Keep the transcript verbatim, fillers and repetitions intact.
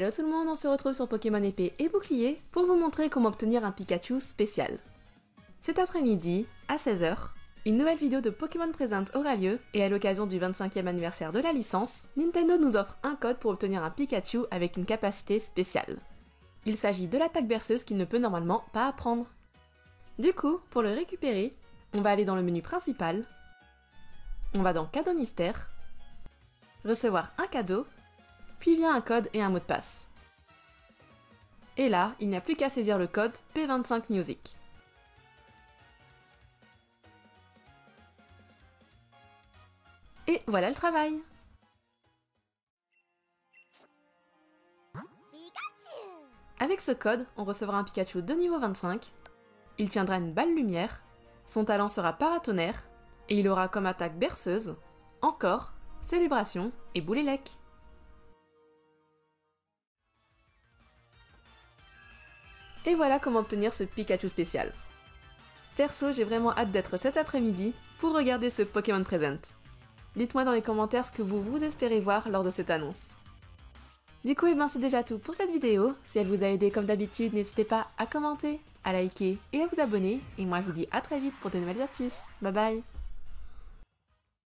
Hello tout le monde, on se retrouve sur Pokémon Épée et Bouclier pour vous montrer comment obtenir un Pikachu spécial. Cet après-midi, à seize heures, une nouvelle vidéo de Pokémon Present aura lieu et à l'occasion du vingt-cinquième anniversaire de la licence, Nintendo nous offre un code pour obtenir un Pikachu avec une capacité spéciale. Il s'agit de l'attaque berceuse qu'il ne peut normalement pas apprendre. Du coup, pour le récupérer, on va aller dans le menu principal, on va dans Cadeau mystère, recevoir un cadeau, puis vient un code et un mot de passe. Et là, il n'y a plus qu'à saisir le code P vingt-cinq Music. Et voilà le travail! Avec ce code, on recevra un Pikachu de niveau vingt-cinq, il tiendra une balle lumière, son talent sera paratonnerre, et il aura comme attaque berceuse, encore, célébration et boulélec. Et voilà comment obtenir ce Pikachu spécial. Perso, j'ai vraiment hâte d'être cet après-midi pour regarder ce Pokémon Present. Dites-moi dans les commentaires ce que vous vous espérez voir lors de cette annonce. Du coup, et ben c'est déjà tout pour cette vidéo. Si elle vous a aidé comme d'habitude, n'hésitez pas à commenter, à liker et à vous abonner. Et moi, je vous dis à très vite pour de nouvelles astuces. Bye bye!